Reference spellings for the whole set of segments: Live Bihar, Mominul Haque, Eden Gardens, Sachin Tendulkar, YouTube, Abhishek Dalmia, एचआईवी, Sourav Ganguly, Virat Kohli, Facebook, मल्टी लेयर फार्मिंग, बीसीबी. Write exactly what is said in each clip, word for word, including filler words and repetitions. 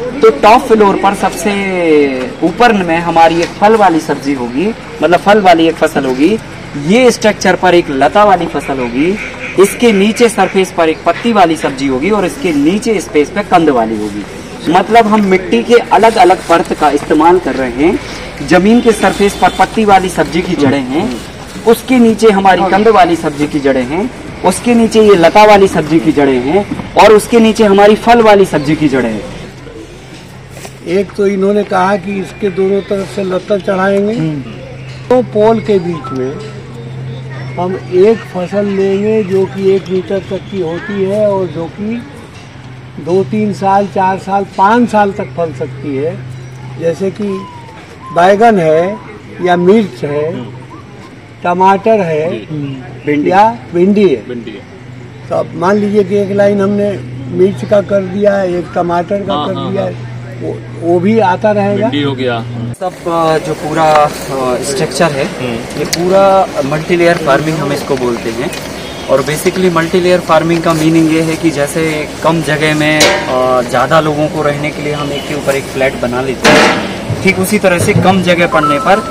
तो top floor पर सबसे ऊपर में हमारी एक फल वाली सब्जी होगी, मतलब फल वाली एक फसल होगी। ये स्ट्रक्चर पर एक लता वाली फसल होगी, इसके नीचे सरफेस पर एक पत्ती वाली सब्जी होगी और इसके नीचे स्पेस पे कंद वाली होगी। मतलब हम मिट्टी के अलग अलग परत का इस्तेमाल कर रहे हैं। जमीन के सरफेस पर पत्ती वाली सब्जी की जड़ें हैं, उसके नीचे हमारी कंद वाली सब्जी की जड़ें हैं, उसके नीचे ये लता वाली सब्जी की जड़ें हैं और उसके नीचे हमारी फल वाली सब्जी की जड़ें हैं। एक तो इन्होंने कहा कि इसके दोनों तरफ से लता चढ़ाएंगे, तो पोल के बीच में हम एक फसल लेंगे जो कि एक मीटर तक की होती है और जो कि दो तीन साल, चार साल, पाँच साल तक फल सकती है। जैसे कि बैगन है या मिर्च है, टमाटर है या भिंडी है। तो मान लीजिए कि एक लाइन हमने मिर्च का कर दिया है, एक टमाटर का आ, कर आ, दिया है, वो, वो भी आता रहेगा। हो गया सब जो पूरा स्ट्रक्चर है, ये पूरा मल्टी लेयर फार्मिंग हम इसको बोलते हैं। और बेसिकली मल्टी लेयर फार्मिंग का मीनिंग ये है कि जैसे कम जगह में ज़्यादा लोगों को रहने के लिए हम एक के ऊपर एक फ्लैट बना लेते हैं, ठीक उसी तरह से कम जगह पड़ने पर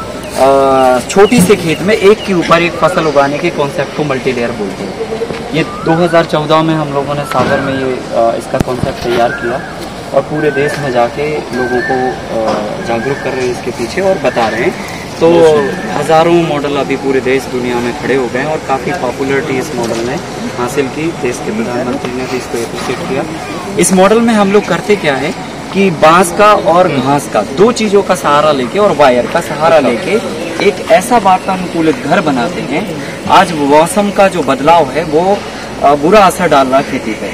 छोटी से खेत में एक के ऊपर एक फसल उगाने के कॉन्सेप्ट को मल्टी लेयर बोलते हैं। ये दो हज़ार चौदह में हम लोगों ने सागर में ये इसका कॉन्सेप्ट तैयार किया और पूरे देश में जाके लोगों को जागरूक कर रहे हैं इसके पीछे और बता रहे हैं। तो हज़ारों मॉडल अभी पूरे देश दुनिया में खड़े हो गए हैं और काफ़ी पॉपुलरिटी इस मॉडल ने हासिल की। देश के प्रधानमंत्री ने भी इसको अप्रिशिएट किया। इस मॉडल में हम लोग करते क्या है कि बांस का और घास का दो चीज़ों का सहारा लेके और वायर का सहारा लेके एक ऐसा वातानुकूलित घर बनाते हैं। आज मौसम का जो बदलाव है वो बुरा असर डाल रहा है खेती पर,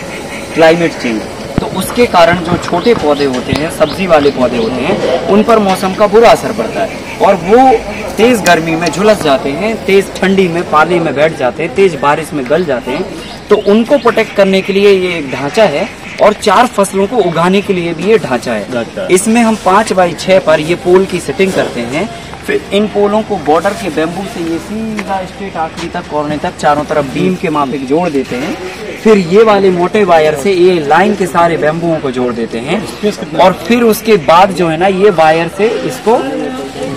क्लाइमेट चेंज, तो उसके कारण जो छोटे पौधे होते हैं, सब्जी वाले पौधे होते हैं, उन पर मौसम का बुरा असर पड़ता है और वो तेज़ गर्मी में झुलस जाते हैं, तेज़ ठंडी में पाले में बैठ जाते हैं, तेज़ बारिश में गल जाते हैं। तो उनको प्रोटेक्ट करने के लिए ये एक ढांचा है और चार फसलों को उगाने के लिए भी ये ढांचा है। इसमें हम पाँच बाई छः पर ये पोल की सेटिंग करते हैं, फिर इन पोलों को बॉर्डर के बैम्बू से ये सीधा स्ट्रेट आखिरी तक कॉर्नर तक चारों तरफ बीम के माफिक जोड़ देते हैं। फिर ये वाले मोटे वायर से ये लाइन के सारे बैम्बुओं को जोड़ देते हैं और फिर उसके बाद जो है ना ये वायर से इसको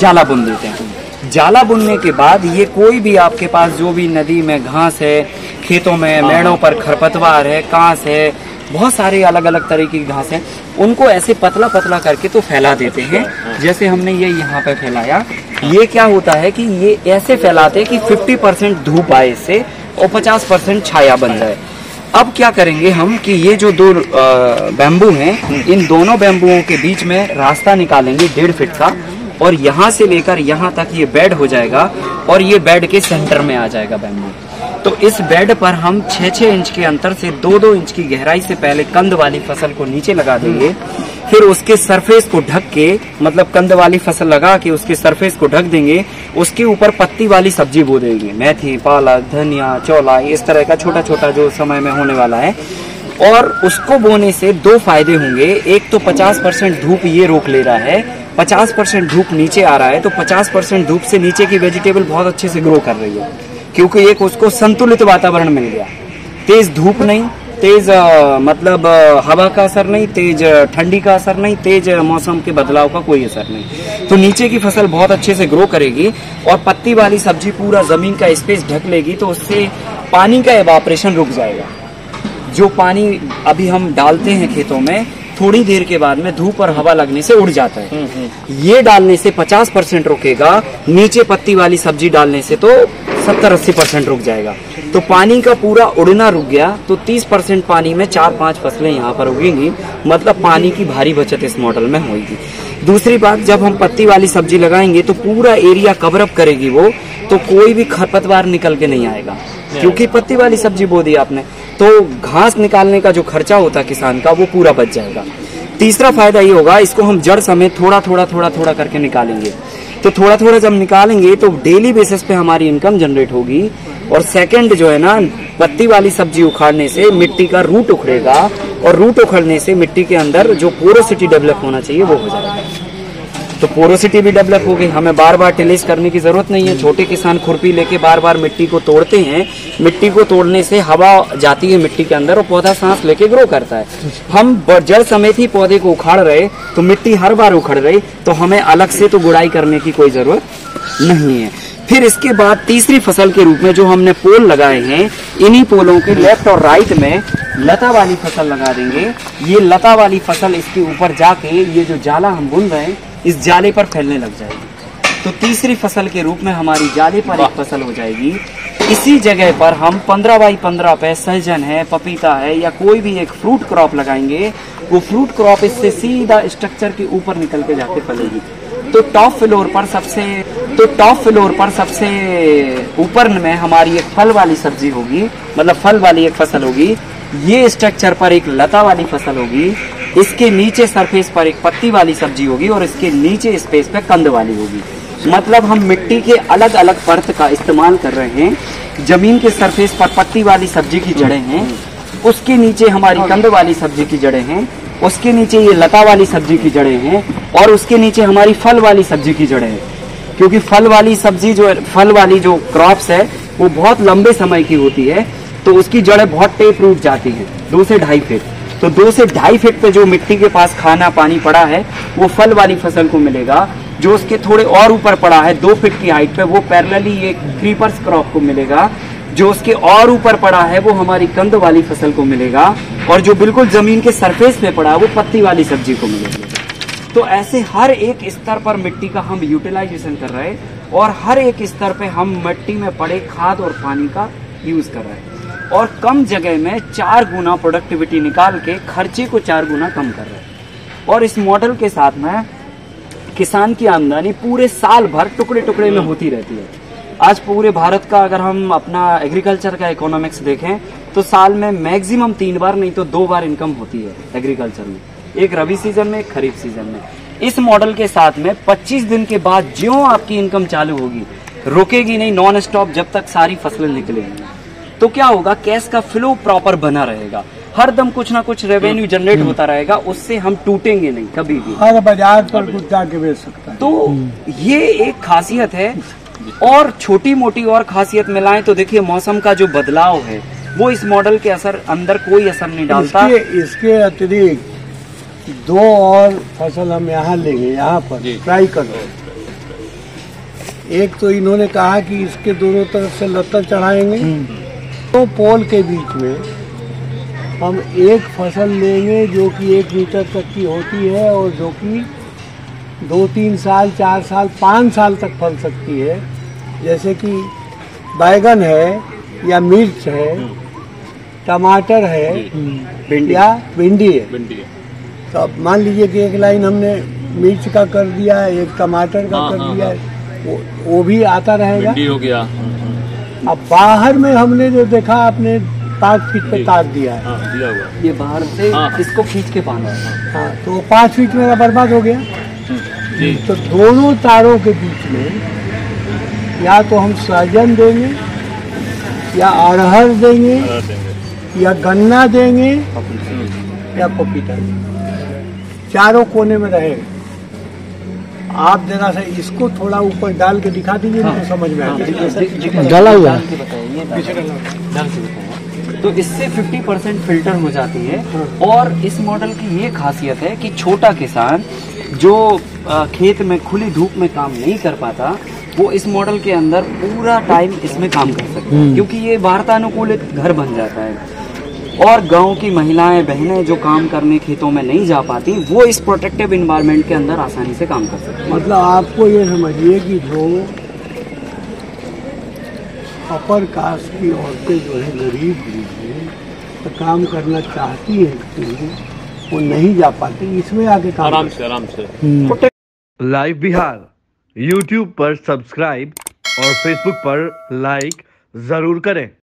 जाला बुन देते हैं। जाला बुनने के बाद ये कोई भी आपके पास जो भी नदी में घास है, खेतों में मेड़ों पर खरपतवार है, कांस है, बहुत सारे अलग अलग तरह की घास है, उनको ऐसे पतला पतला करके तो फैला देते हैं। जैसे हमने ये यहाँ पे फैलाया, ये क्या होता है कि ये ऐसे फैलाते हैं कि फिफ्टी परसेंट धूप आए इससे और पचास परसेंट छाया बन जाए। अब क्या करेंगे हम कि ये जो दो बैम्बू हैं, इन दोनों बैम्बुओं के बीच में रास्ता निकालेंगे डेढ़ फीट का और यहाँ से लेकर यहाँ तक ये बेड हो जाएगा और ये बेड के सेंटर में आ जाएगा बैम्बू। तो इस बेड पर हम छः छः इंच के अंतर से दो दो इंच की गहराई से पहले कंद वाली फसल को नीचे लगा देंगे, फिर उसके सरफेस को ढक के, मतलब कंद वाली फसल लगा के उसके सरफेस को ढक देंगे, उसके ऊपर पत्ती वाली सब्जी बो देंगे, मेथी, पालक, धनिया, चौला, इस तरह का छोटा छोटा जो समय में होने वाला है। और उसको बोने से दो फायदे होंगे, एक तो पचास परसेंट धूप ये रोक ले रहा है, पचास परसेंट धूप नीचे आ रहा है, तो पचास परसेंट धूप से नीचे की वेजिटेबल बहुत अच्छे से ग्रो कर रही है क्योंकि एक उसको संतुलित वातावरण मिल गया। तेज़ धूप नहीं, तेज़ मतलब हवा का असर नहीं, तेज़ ठंडी का असर नहीं, तेज़ मौसम के बदलाव का कोई असर नहीं, तो नीचे की फसल बहुत अच्छे से ग्रो करेगी। और पत्ती वाली सब्जी पूरा ज़मीन का स्पेस ढक लेगी तो उससे पानी का एवापोरेशन रुक जाएगा। जो पानी अभी हम डालते हैं खेतों में, थोड़ी देर के बाद में धूप और हवा लगने से उड़ जाता है। ये डालने से पचास परसेंट रुकेगा, नीचे पत्ती वाली सब्जी डालने से तो सत्तर अस्सी परसेंट रुक जाएगा। तो पानी का पूरा उड़ना रुक गया, तो तीस परसेंट पानी में चार पांच फसलें यहाँ पर उगेंगी, मतलब पानी की भारी बचत इस मॉडल में होगी। दूसरी बात, जब हम पत्ती वाली सब्जी लगाएंगे तो पूरा एरिया कवरअप करेगी वो, तो कोई भी खरपतवार निकल के नहीं आएगा क्योंकि पत्ती वाली सब्जी बो दी आपने, तो घास निकालने का जो खर्चा होता है किसान का वो पूरा बच जाएगा। तीसरा फायदा ये होगा, इसको हम जड़ समेत थोड़ा थोड़ा थोड़ा थोड़ा करके निकालेंगे, तो थोड़ा थोड़ा जब निकालेंगे तो डेली बेसिस पे हमारी इनकम जनरेट होगी। और सेकंड जो है ना, पत्ती वाली सब्जी उखाड़ने से मिट्टी का रूट उखड़ेगा और रूट उखड़ने से मिट्टी के अंदर जो पोरोसिटी डेवलप होना चाहिए वो हो जाएगा। तो पोरोसिटी भी डेवलप होगी, हमें बार बार टिलेज करने की जरूरत नहीं है। छोटे किसान खुरपी लेके बार बार मिट्टी को तोड़ते हैं, मिट्टी को तोड़ने से हवा जाती है मिट्टी के अंदर और पौधा सांस लेके ग्रो करता है। हम जड़ समेत ही पौधे को उखाड़ रहे तो मिट्टी हर बार उखड़ रही, तो हमें अलग से तो गुड़ाई करने की कोई जरूरत नहीं है। फिर इसके बाद तीसरी फसल के रूप में जो हमने पोल लगाए हैं, इन्हीं पोलों के लेफ्ट और राइट में लता वाली फसल लगा देंगे। ये लता वाली फसल इसके ऊपर जाके ये जो जाला हम बुन रहे हैं इस जाले पर फैलने लग जाएगी, तो तीसरी फसल के रूप में हमारी जाले पर एक फसल हो जाएगी। इसी जगह पर हम पंद्रह बाई पंद्रह पे सहजन है, पपीता है या कोई भी एक फ्रूट क्रॉप लगाएंगे। वो फ्रूट क्रॉप इससे सीधा स्ट्रक्चर के ऊपर निकल के जाके फलेगी। तो टॉप फ्लोर पर सबसे तो टॉप फ्लोर पर सबसे ऊपर में हमारी एक फल वाली सब्जी होगी, मतलब फल वाली एक फसल होगी। ये स्ट्रक्चर पर एक लता वाली फसल होगी, इसके नीचे सरफेस पर एक पत्ती वाली सब्जी होगी और इसके नीचे स्पेस पे कंद वाली होगी। मतलब हम मिट्टी के अलग अलग परत का इस्तेमाल कर रहे हैं। जमीन के सरफेस पर पत्ती वाली सब्जी की जड़ें हैं, उसके नीचे हमारी कंद वाली सब्जी की जड़ें हैं, उसके नीचे ये लता वाली सब्जी की जड़ें हैं और उसके नीचे हमारी फल वाली सब्जी की जड़ें हैं। क्योंकि फल वाली सब्जी जो फल वाली जो क्रॉप्स है वो बहुत लंबे समय की होती है, तो उसकी जड़ें बहुत टेप रूट जाती हैं, दो से ढाई फीट। तो दो से ढाई फीट पे जो मिट्टी के पास खाना पानी पड़ा है वो फल वाली फसल को मिलेगा, जो उसके थोड़े और ऊपर पड़ा है दो फीट की हाइट पे वो पैरेलली ये क्रीपर्स क्रॉप को मिलेगा, जो उसके और ऊपर पड़ा है वो हमारी कंद वाली फसल को मिलेगा और जो बिल्कुल जमीन के सरफेस पे पड़ा है वो पत्ती वाली सब्जी को मिलेगी। तो ऐसे हर एक स्तर पर मिट्टी का हम यूटिलाइजेशन कर रहे हैं और हर एक स्तर पे हम मिट्टी में पड़े खाद और पानी का यूज कर रहे हैं और कम जगह में चार गुना प्रोडक्टिविटी निकाल के खर्चे को चार गुना कम कर रहे हैं। और इस मॉडल के साथ में किसान की आमदनी पूरे साल भर टुकड़े टुकड़े में होती रहती है। आज पूरे भारत का अगर हम अपना एग्रीकल्चर का इकोनॉमिक्स देखें तो साल में मैक्सिमम तीन बार नहीं तो दो बार इनकम होती है एग्रीकल्चर में, एक रबी सीजन में एक खरीफ सीजन में। इस मॉडल के साथ में पच्चीस दिन के बाद जो आपकी इनकम चालू होगी, रुकेगी नहीं नॉन स्टॉप जब तक सारी फसलें निकलेंगी। तो क्या होगा, कैश का फ्लो प्रॉपर बना रहेगा, हर दम कुछ ना कुछ रेवेन्यू जनरेट होता रहेगा, उससे हम टूटेंगे नहीं कभी भी। हर बाजार पर कुछ जाके बेच सकता है, तो ये एक खासियत है। और छोटी मोटी और खासियत मिलाएं तो देखिए मौसम का जो बदलाव है वो इस मॉडल के असर अंदर कोई असर नहीं डालता। इसके, इसके अतिरिक्त दो और फसल हम यहाँ लेंगे, यहाँ पर ट्राई करो। एक तो इन्होंने कहा कि इसके दोनों तरफ से लता चढ़ाएंगे, तो पोल के बीच में हम एक फसल लेंगे जो कि एक मीटर तक की होती है और जो कि दो तीन साल चार साल पाँच साल तक फल सकती है, जैसे कि बैगन है या मिर्च है, टमाटर है या भिंडी है। तो अब मान लीजिए कि एक लाइन हमने मिर्च का कर दिया है, एक टमाटर का कर दिया है, वो, वो भी आता रहेगा, भिंडी हो गया। अब बाहर में हमने जो देखा आपने पाँच फीट पे तार दिया है, दिया हुआ। ये बाहर से इसको खींच के बांधा है, तो पाँच फीट मेरा बर्बाद हो गया। तो दोनों तारों के बीच में या तो हम सहजन देंगे या अरहर देंगे या गन्ना देंगे या पपीता देंगे, चारों कोने में रहेगा। आप जरा से इसको थोड़ा ऊपर डाल के दिखा दीजिए तो समझ में आएगा। डाला हुआ तो इससे पचास परसेंट फिल्टर हो जाती है। और इस मॉडल की ये खासियत है कि छोटा किसान जो खेत में खुली धूप में काम नहीं कर पाता वो इस मॉडल के अंदर पूरा टाइम इसमें काम कर सकता है, क्योंकि ये वातानुकूलित घर बन जाता है। और गांव की महिलाएं बहनें जो काम करने खेतों में नहीं जा पाती वो इस प्रोटेक्टिव इन्वायरमेंट के अंदर आसानी से काम कर सकती है। मतलब आपको ये समझिए कि जो अपर कास्ट की औरतें जो है गरीब हैं, तो काम करना चाहती हैं, वो नहीं जा पाती, इसमें आगे काम आराम से आराम से। लाइव बिहार यूट्यूब पर सब्सक्राइब और फेसबुक पर लाइक जरूर करें।